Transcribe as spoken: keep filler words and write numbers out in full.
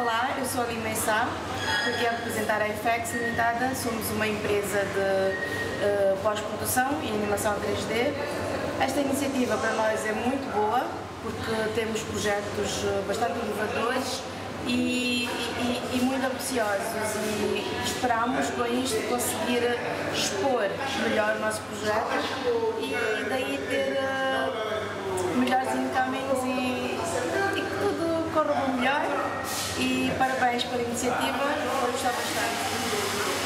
Olá, eu sou a Lima Sá, porque a representar a E F X Limitada. Somos uma empresa de uh, pós-produção e animação três D. Esta iniciativa para nós é muito boa, porque temos projetos bastante inovadores e, e, e muito ambiciosos, e esperamos com isto conseguir expor melhor o nosso projeto e, e daí ter uh, melhores encaminhos e, e que tudo corra melhor. E parabéns pela iniciativa, vou gostar bastante.